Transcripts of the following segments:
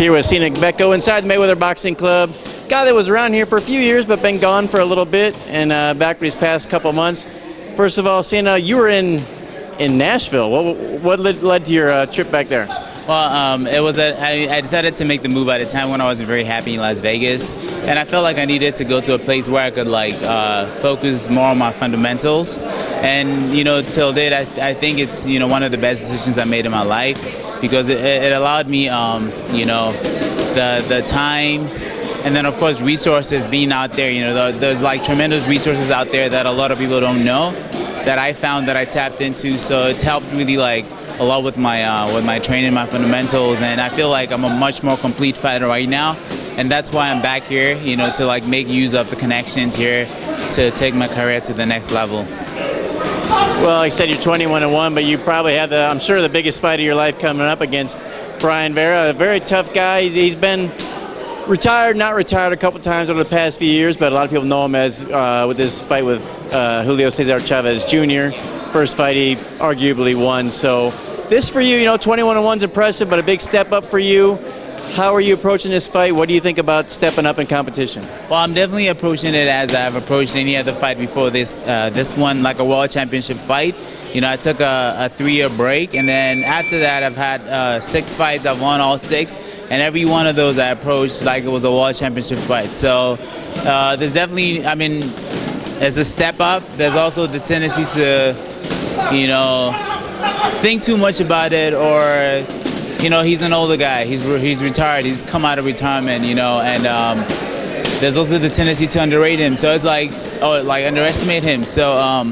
Here with Sena Agbeko inside the Mayweather Boxing Club. Guy that was around here for a few years but been gone for a little bit and back these past couple months. First of all, Sena, you were in Nashville. What led to your trip back there? Well, it was I decided to make the move at a time when I wasn't very happy in Las Vegas, and I felt like I needed to go to a place where I could like focus more on my fundamentals. And you know, till date, I think it's, you know, one of the best decisions I made in my life, because it allowed me you know, the time. And then, of course, resources being out there. You know, there's like tremendous resources out there that a lot of people don't know that I found, that I tapped into. So it's helped really like a lot with my training, my fundamentals, and I feel like I'm a much more complete fighter right now. And that's why I'm back here, you know, to like make use of the connections here to take my career to the next level. Well, like I said, you're 21-1, but you probably have the, I'm sure, the biggest fight of your life coming up against Brian Vera, a very tough guy. He's been retired, not retired, a couple times over the past few years, but a lot of people know him as with his fight with Julio Cesar Chavez Jr. First fight he arguably won. So this for you, you know, 21-1's impressive, but a big step up for you. How are you approaching this fight? What do you think about stepping up in competition? Well, I'm definitely approaching it as I've approached any other fight before this. This one, like a world championship fight. You know, I took a 3-year break, and then after that, I've had 6 fights. I've won all 6. And every one of those I approached like it was a world championship fight. So there's definitely, I mean, as a step up, there's also the tendency to, you know, think too much about it, or, you know, he's an older guy. He's retired. He's come out of retirement, you know, and there's also the tendency to underrate him. So it's like, oh, like underestimate him. So,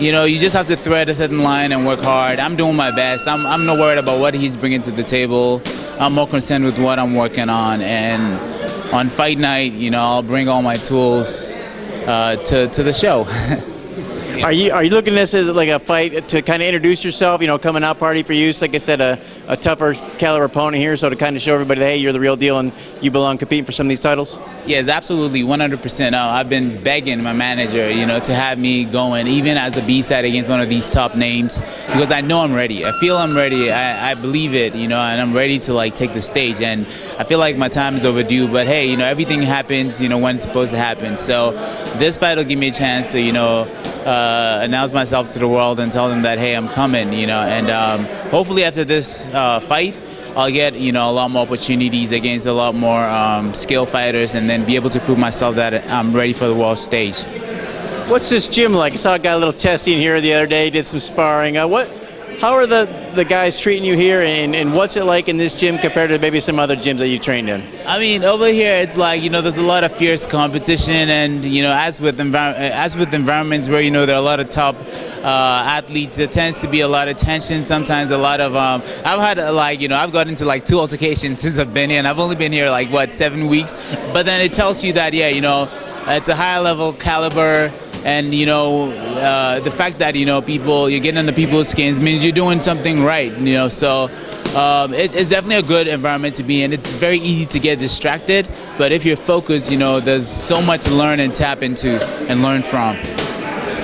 you know, you just have to thread a certain line and work hard. I'm doing my best. I'm not worried about what he's bringing to the table. I'm more concerned with what I'm working on, and on fight night, you know, I'll bring all my tools to the show. Yeah. Are you looking at this as like a fight to kind of introduce yourself, you know, coming out party for you? So like I said, a tougher caliber opponent here, so to kind of show everybody that, hey, you're the real deal and you belong competing for some of these titles? Yes, absolutely, 100%. I've been begging my manager, you know, to have me going even as the B-side against one of these top names, because I know I'm ready. I feel I'm ready. I believe it, you know, and I'm ready to like take the stage. And I feel like my time is overdue, but hey, you know, everything happens, you know, when it's supposed to happen. So this fight will give me a chance to, you know, announce myself to the world and tell them that, hey, I'm coming, you know. And hopefully after this fight, I'll get, you know, a lot more opportunities against a lot more skilled fighters, and then be able to prove myself that I'm ready for the world stage. What's this gym like? I saw a guy a little testing here the other day, did some sparring. How are the guys treating you here, and what's it like in this gym compared to maybe some other gyms that you trained in? I mean, over here it's like, you know, there's a lot of fierce competition, and you know, as with environments where, you know, there are a lot of top athletes, there tends to be a lot of tension, sometimes a lot of I've had like, you know, I've gotten into like 2 altercations since I've been here, and I've only been here like what, 7 weeks, but then it tells you that, yeah, you know, it's a high level caliber. And, you know, the fact that, you know, people, you're getting under people's skins means you're doing something right, you know. So it's definitely a good environment to be in. It's very easy to get distracted, but if you're focused, you know, there's so much to learn and tap into and learn from.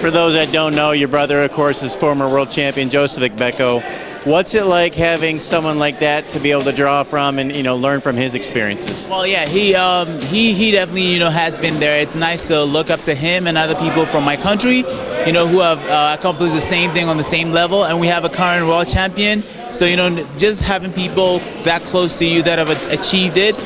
For those that don't know, your brother, of course, is former world champion Joseph Igbeko. What's it like having someone like that to be able to draw from and, you know, learn from his experiences? Well, yeah, he definitely, you know, has been there. It's nice to look up to him and other people from my country, you know, who have accomplished the same thing on the same level, and we have a current world champion. So, you know, just having people that close to you that have achieved it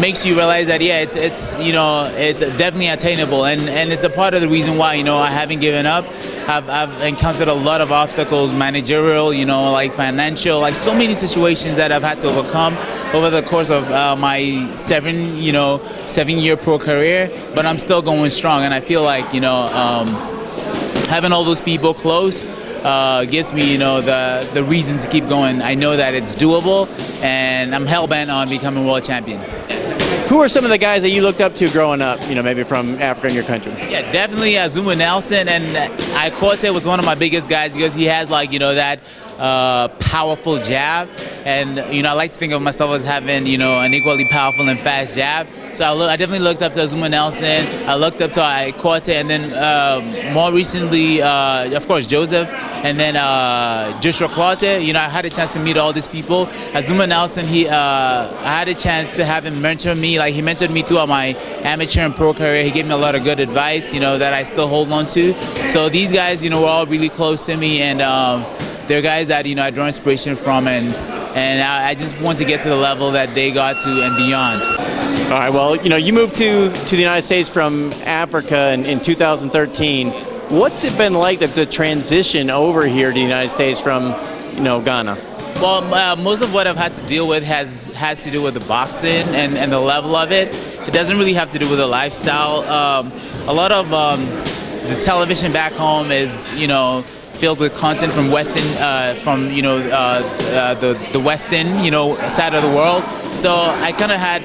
makes you realize that, yeah, it's you know, it's definitely attainable, and it's a part of the reason why, you know, I haven't given up. I've encountered a lot of obstacles, managerial, you know, like financial, like so many situations that I've had to overcome over the course of my 7-year pro career, but I'm still going strong, and I feel like, you know, having all those people close gives me, you know, the reason to keep going. I know that it's doable, and I'm hell-bent on becoming world champion. Who are some of the guys that you looked up to growing up, you know, maybe from Africa in your country? Yeah, definitely Azumah Nelson, and Ike Quartey was one of my biggest guys, because he has like, you know, that powerful jab, and I like to think of myself as having an equally powerful and fast jab. So I definitely looked up to Azumah Nelson, I looked up to Ike Quartey, and then more recently, of course, Joseph, and then Joshua Quarté. I had a chance to meet all these people. Azumah Nelson, I had a chance to have him mentor me. Like, he mentored me throughout my amateur and pro career. He gave me a lot of good advice, that I still hold on to. So these guys, were all really close to me, and they're guys that, I draw inspiration from, and I just want to get to the level that they got to and beyond. All right, well, you moved to the United States from Africa in 2013. What's it been like, the transition over here to the United States from, Ghana? Well, most of what I've had to deal with has to do with the boxing and the level of it. It doesn't really have to do with the lifestyle. A lot of the television back home is, filled with content from Western, the Western, side of the world. So I kind of had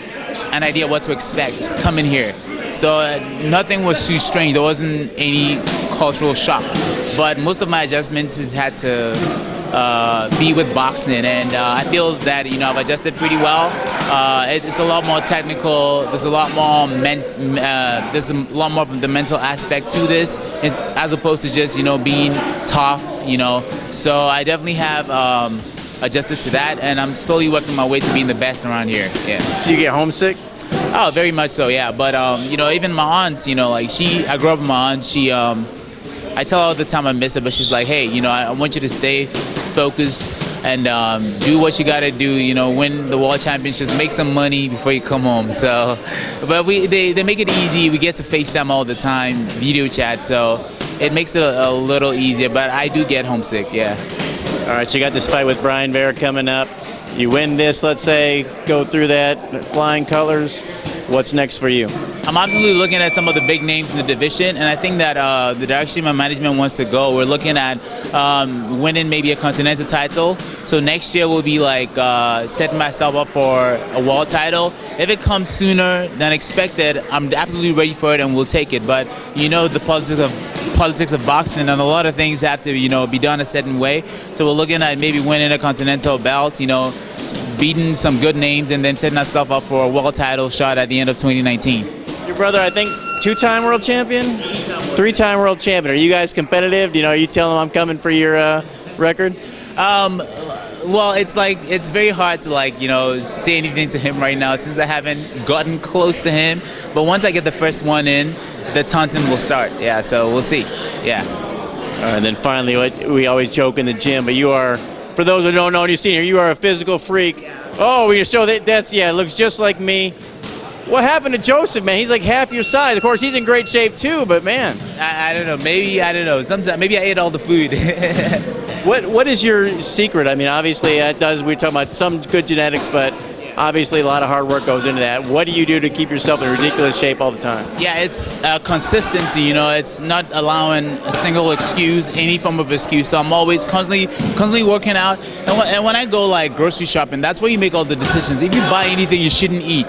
an idea what to expect coming here. So nothing was too strange. There wasn't any cultural shock. But most of my adjustments has had to be with boxing, and I feel that I've adjusted pretty well. It's a lot more technical. There's a lot more of the mental aspect to this, as opposed to just being tough. So I definitely have adjusted to that, and I'm slowly working my way to being the best around here. Yeah. So you get homesick? Oh, very much so, yeah. But even my aunt, like I grew up with my aunt. She, I tell her all the time I miss her, but she's like, hey, I want you to stay focused and do what you gotta do. Win the world championships, make some money before you come home. So, but they make it easy. We get to FaceTime all the time, video chat, so it makes it a little easier. But I do get homesick, yeah. All right, so you got this fight with Brian Vera coming up. You win this, let's say, go through that, flying colors. What's next for you? I'm absolutely looking at some of the big names in the division, and I think that the direction my management wants to go, we're looking at winning maybe a continental title. So next year will be like setting myself up for a world title. If it comes sooner than expected, I'm absolutely ready for it and we'll take it. But the politics of boxing, and a lot of things have to be done a certain way. So we're looking at maybe winning a continental belt, beating some good names, and then setting ourselves up for a world title shot at the end of 2019. Your brother, I think, two-time world champion, three-time world champion. Are you guys competitive? Are you telling him I'm coming for your record? Well, it's very hard to say anything to him right now, since I haven't gotten close to him. But once I get the first one in, the taunting will start. Yeah, so we'll see. Yeah. And then finally, we always joke in the gym, but you are, for those who don't know, you've seen here, you are a physical freak. Oh, we show that. That's, yeah, it looks just like me. What happened to Joseph, man? He's like half your size. Of course, he's in great shape too, but man, I don't know. Maybe I don't know. Sometimes maybe I ate all the food. What is your secret? I mean, obviously that does. We're talking about some good genetics, but obviously a lot of hard work goes into that. What do you do to keep yourself in ridiculous shape all the time? Yeah, it's consistency. It's not allowing a single excuse, any form of excuse. So I'm always constantly working out. And when I go like grocery shopping, that's where you make all the decisions. If you buy anything you shouldn't eat,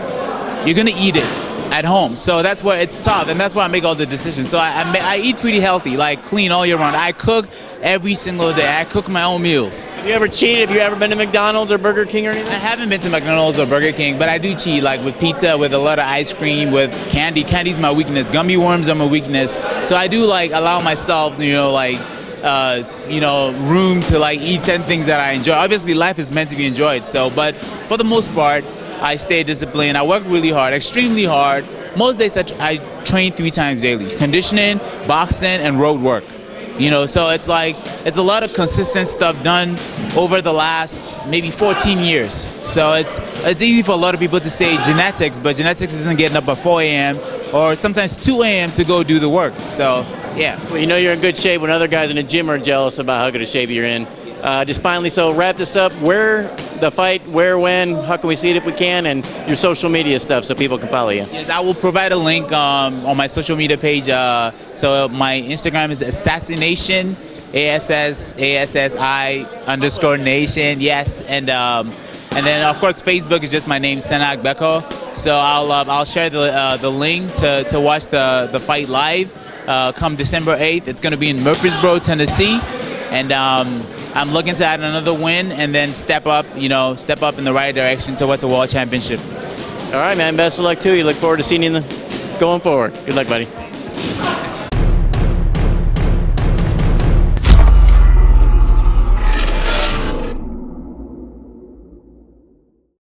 you're gonna eat it at home. So that's where it's tough, and that's where I make all the decisions. So I eat pretty healthy, like clean all year round. I cook every single day. I cook my own meals. Have you ever cheated? Have you ever been to McDonald's or Burger King or anything? I haven't been to McDonald's or Burger King, but I do cheat, like with pizza, with a lot of ice cream, with candy. Candy's my weakness. Gummy worms are my weakness. So I do like allow myself, room to like eat certain things that I enjoy. Obviously, life is meant to be enjoyed. So, but for the most part, I stay disciplined. I work really hard, extremely hard. Most days that I train 3 times daily: conditioning, boxing, and road work. So it's like a lot of consistent stuff done over the last maybe 14 years. So it's easy for a lot of people to say genetics, but genetics isn't getting up at 4 a.m. or sometimes 2 a.m. to go do the work. So yeah. Well, you're in good shape when other guys in the gym are jealous about how good a shape you're in. Just finally, so wrap this up. Where the fight, where, when, how can we see it if we can, and your social media stuff so people can follow you? Yes, I will provide a link on my social media page. So my Instagram is assassination, ASSI_nation, yes. And then of course Facebook is just my name, Sena Agbeko. So I'll share the link to watch the fight live. Come December 8th, it's going to be in Murfreesboro, Tennessee. And I'm looking to add another win and then step up, you know, step up in the right direction towards a world championship. All right, man. Best of luck to you. Look forward to seeing you going forward. Good luck, buddy.